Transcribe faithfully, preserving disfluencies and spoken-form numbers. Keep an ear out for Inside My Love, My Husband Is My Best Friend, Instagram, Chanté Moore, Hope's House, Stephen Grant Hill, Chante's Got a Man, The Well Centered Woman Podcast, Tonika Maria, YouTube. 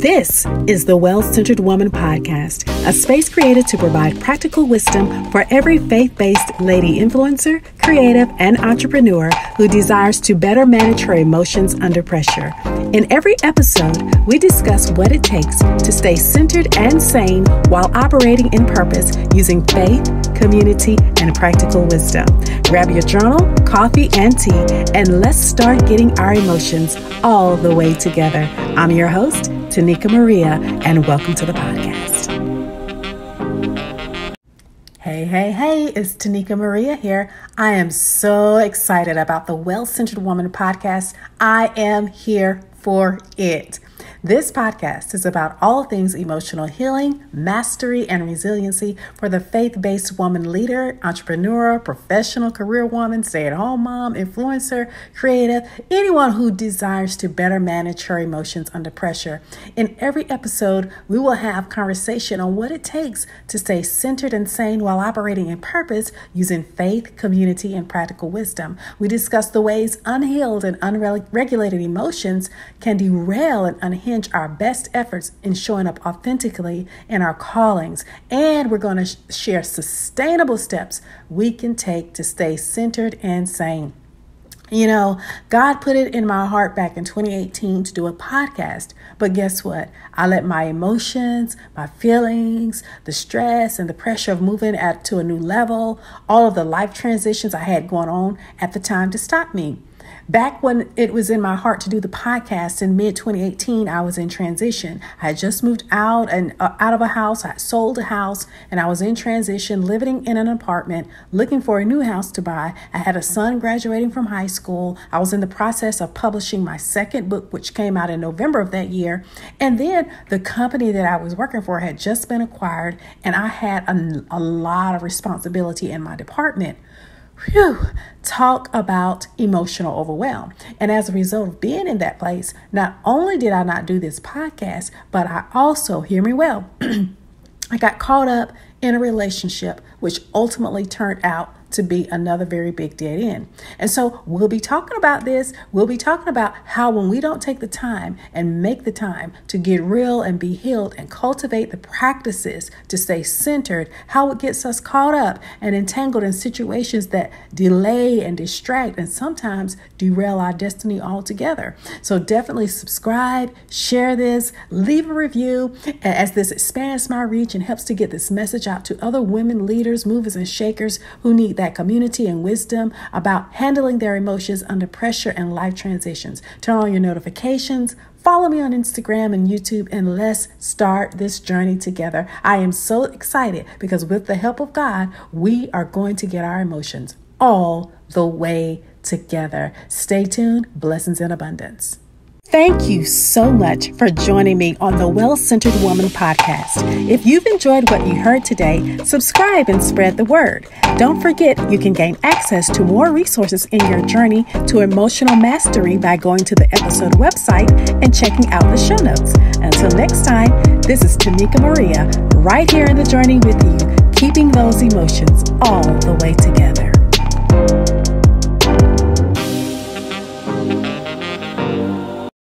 This is the Well Centered Woman Podcast, a space created to provide practical wisdom for every faith-based lady influencer, creative, and entrepreneur who desires to better manage her emotions under pressure. In every episode, we discuss what it takes to stay centered and sane while operating in purpose using faith, community, and practical wisdom. Grab your journal, coffee, and tea, and let's start getting our emotions all the way together. I'm your host, Tonika Maria, and welcome to the podcast. Hey, hey, hey, it's Tonika Maria here. I am so excited about the Well Centered Woman Podcast. I am here for it. This podcast is about all things emotional healing, mastery, and resiliency for the faith-based woman leader, entrepreneur, professional career woman, stay-at-home mom, influencer, creative, anyone who desires to better manage her emotions under pressure. In every episode, we will have conversation on what it takes to stay centered and sane while operating in purpose using faith, community, and practical wisdom. We discuss the ways unhealed and unregulated emotions can derail and unhinge our best efforts in showing up authentically in our callings, and we're going to sh- share sustainable steps we can take to stay centered and sane. You know, God put it in my heart back in twenty eighteen to do a podcast, but guess what? I let my emotions, my feelings, the stress and the pressure of moving at to a new level, all of the life transitions I had going on at the time to stop me. Back when it was in my heart to do the podcast in mid twenty eighteen, I was in transition. I had just moved out and uh, out of a house. I had sold a house and I was in transition, living in an apartment, looking for a new house to buy. I had a son graduating from high school. I was in the process of publishing my second book, which came out in November of that year. And then the company that I was working for had just been acquired, and I had a, a lot of responsibility in my department. Whew, talk about emotional overwhelm. And as a result of being in that place, not only did I not do this podcast, but I also, hear me well, I got caught up in a relationship, which ultimately turned out to be another very big dead end. And so we'll be talking about this. We'll be talking about how when we don't take the time and make the time to get real and be healed and cultivate the practices to stay centered, how it gets us caught up and entangled in situations that delay and distract and sometimes derail our destiny altogether. So definitely subscribe, share this, leave a review, as this expands my reach and helps to get this message out to other women leaders, movers, and shakers who need that community and wisdom about handling their emotions under pressure and life transitions. Turn on your notifications, follow me on Instagram and YouTube, and let's start this journey together. I am so excited because with the help of God, we are going to get our emotions all the way together. Stay tuned. Blessings in abundance. Thank you so much for joining me on the Well Centered Woman Podcast. If you've enjoyed what you heard today, subscribe and spread the word. Don't forget, you can gain access to more resources in your journey to emotional mastery by going to the episode website and checking out the show notes. Until next time, this is Tonika Maria, right here in the journey with you, keeping those emotions all the way together.